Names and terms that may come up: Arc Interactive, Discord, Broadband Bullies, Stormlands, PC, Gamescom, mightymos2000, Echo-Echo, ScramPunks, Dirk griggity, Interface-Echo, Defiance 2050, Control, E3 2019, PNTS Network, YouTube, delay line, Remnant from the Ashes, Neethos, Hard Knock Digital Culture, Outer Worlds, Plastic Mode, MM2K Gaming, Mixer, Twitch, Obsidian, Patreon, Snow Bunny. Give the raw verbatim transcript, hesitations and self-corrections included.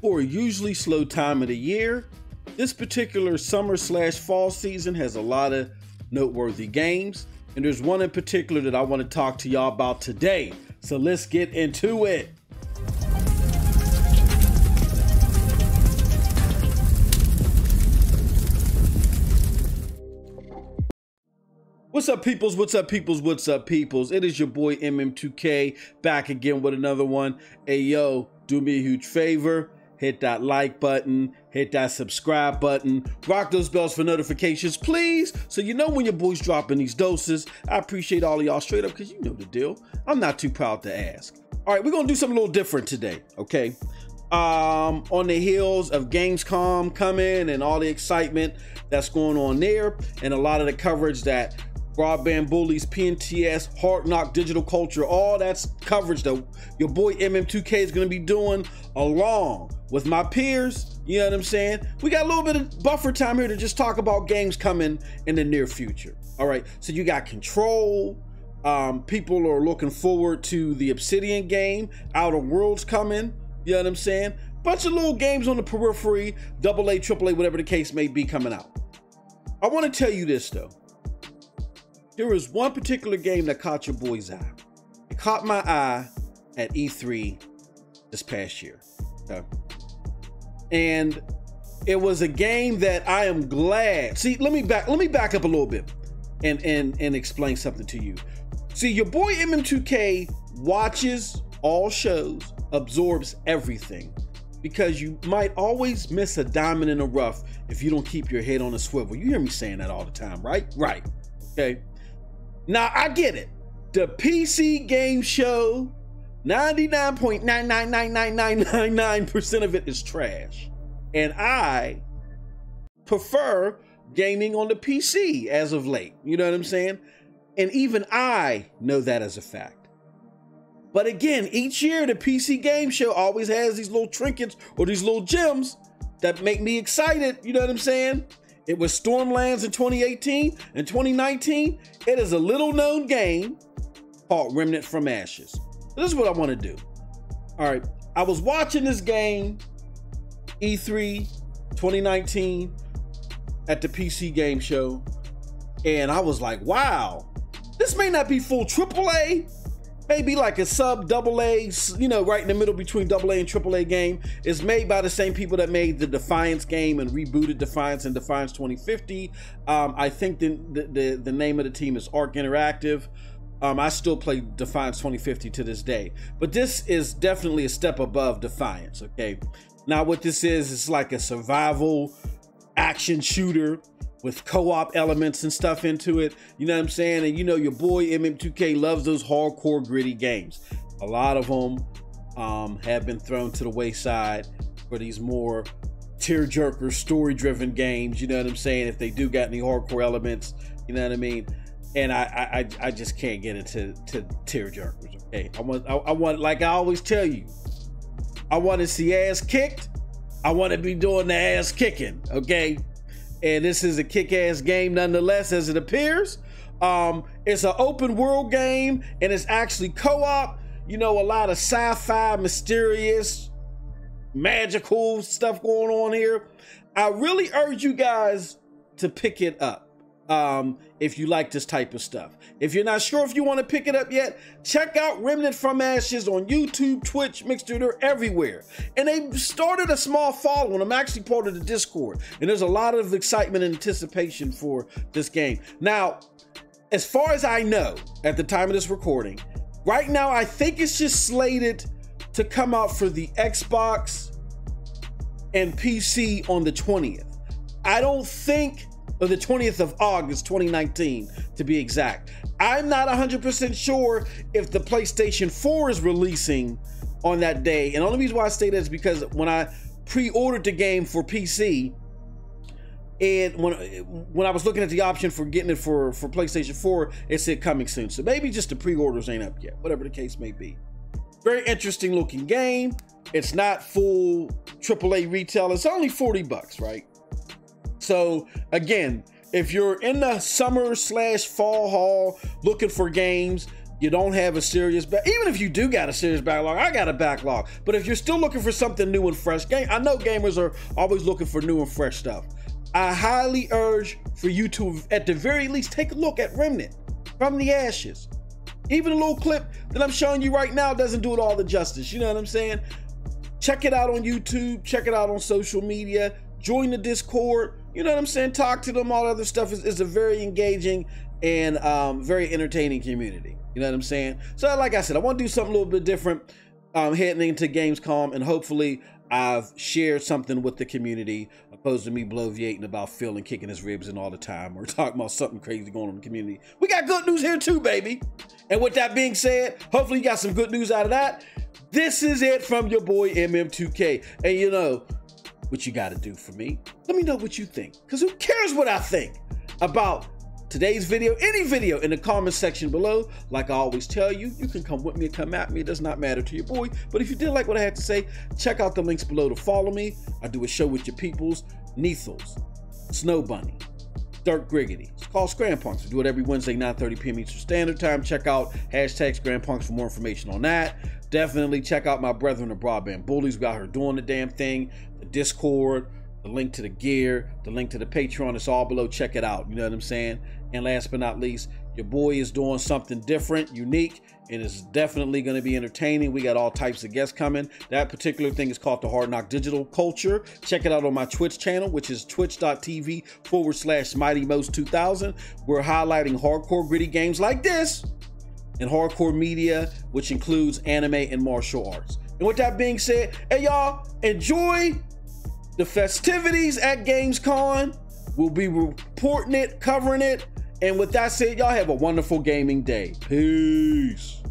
for a usually slow time of the year, this particular summer slash fall season has a lot of noteworthy games, and there's one in particular that I want to talk to y'all about today. So let's get into it. What's up, peoples? What's up, peoples? What's up, peoples? It is your boy M M two K back again with another one. Hey, yo, do me a huge favor. Hit that like button, hit that subscribe button, rock those bells for notifications, please, so you know when your boy's dropping these doses. I appreciate all of y'all straight up, because you know the deal. I'm not too proud to ask. All right, we're going to do something a little different today, okay? Um, on the heels of Gamescom coming and all the excitement that's going on there, and a lot of the coverage that Broadband Bullies, P N T S, Hard Knock Digital Culture, all that's coverage that your boy M M two K is going to be doing along with my peers. You know what I'm saying? We got a little bit of buffer time here to just talk about games coming in the near future. All right, so you got Control. Um, people are looking forward to the Obsidian game, Outer Worlds coming. You know what I'm saying? Bunch of little games on the periphery, double A, triple A, whatever the case may be, coming out. I want to tell you this, though. There is one particular game that caught your boy's eye. It caught my eye at E three this past year. Okay. And it was a game that I am glad. See, let me back let me back up a little bit and and and explain something to you. See, your boy M M two K watches all shows, absorbs everything, because you might always miss a diamond in the rough if you don't keep your head on a swivel. You hear me saying that all the time, right? Right. Okay. Now, I get it. The P C game show, ninety-nine point nine nine nine nine nine nine nine percent of it is trash. And I prefer gaming on the P C as of late. You know what I'm saying? And even I know that as a fact. But again, each year, the P C game show always has these little trinkets or these little gems that make me excited. You know what I'm saying? It was Stormlands in twenty eighteen and twenty nineteen. It is a little known game called Remnant from Ashes. This is what I want to do. All right. I was watching this game, E three twenty nineteen, at the P C game show. And I was like, wow, this may not be full triple A, maybe like a sub double A, you know, right in the middle between double A and triple A game. It's made by the same people that made the Defiance game and rebooted Defiance and Defiance twenty fifty. Um, I think the, the, the name of the team is Arc Interactive. Um, I still play Defiance twenty fifty to this day, but this is definitely a step above Defiance, okay? Now what this is, it's like a survival action shooter with co-op elements and stuff into it. You know what I'm saying? And you know your boy M M two K loves those hardcore gritty games. A lot of them um, have been thrown to the wayside for these more tear-jerker, story-driven games. You know what I'm saying? If they do got any hardcore elements, you know what I mean? And I I, I just can't get into to tear-jerkers, okay? I want, I, I want, like I always tell you, I want to see ass kicked. I want to be doing the ass kicking, okay? And this is a kick-ass game nonetheless, as it appears. Um, it's an open world game, and it's actually co-op. You know, a lot of sci-fi, mysterious, magical stuff going on here. I really urge you guys to pick it up um, if you like this type of stuff. If you're not sure if you want to pick it up yet, check out Remnant from Ashes on YouTube, Twitch, Mixer. They're everywhere. And they started a small following. I'm actually part of the Discord, and there's a lot of excitement and anticipation for this game. Now, as far as I know, at the time of this recording, right now, I think it's just slated to come out for the Xbox and P C on the twentieth. I don't think... or the twentieth of August, twenty nineteen, to be exact. I'm not one hundred percent sure if the PlayStation four is releasing on that day. And the only reason why I say that is because when I pre-ordered the game for P C, and when, when I was looking at the option for getting it for, for PlayStation four, it said coming soon. So maybe just the pre-orders ain't up yet, whatever the case may be. Very interesting looking game. It's not full triple A retail. It's only forty bucks, right? So again, if you're in the summer slash fall haul looking for games, you don't have a serious back, even if you do got a serious backlog, I got a backlog, but if you're still looking for something new and fresh, game, I know gamers are always looking for new and fresh stuff. I highly urge for you to, at the very least, take a look at Remnant from the Ashes. Even a little clip that I'm showing you right now doesn't do it all the justice, you know what I'm saying? Check it out on YouTube, check it out on social media, join the Discord, you know what I'm saying? Talk to them, all that other stuff. Is, is a very engaging and um, very entertaining community, you know what I'm saying? So like I said, I want to do something a little bit different um, heading into Gamescom, and hopefully I've shared something with the community, opposed to me bloviating about Phil and kicking his ribs and all the time, or talking about something crazy going on in the community. We got good news here too, baby. And with that being said, hopefully you got some good news out of that. This is it from your boy M M two K. And you know what you got to do for me? Let me know what you think, because who cares what I think about today's video, any video, in the comment section below. Like I always tell you, you can come with me and come at me. It does not matter to your boy. But if you did like what I had to say, check out the links below to follow me. I do a show with your peoples, Neethos, Snow Bunny, Dirk Griggity. It's called ScramPunks. We do it every Wednesday, nine thirty p m Eastern Standard Time. Check out hashtag ScramPunks for more information on that. Definitely check out my brethren, the Broadband Bullies. We out here doing the damn thing. The Discord, the link to the gear, the link to the Patreon, it's all below. Check it out, you know what I'm saying? And last but not least, your boy is doing something different, unique, and it's definitely going to be entertaining. We got all types of guests coming. That particular thing is called the Hard Knock Digital Culture. Check it out on my Twitch channel, which is twitch.tv forward slash mightymos2000. We're highlighting hardcore gritty games like this and hardcore media, which includes anime and martial arts. And with that being said, hey y'all, enjoy the festivities at Gamescom. We'll be reporting it, covering it. And with that said, y'all have a wonderful gaming day. Peace.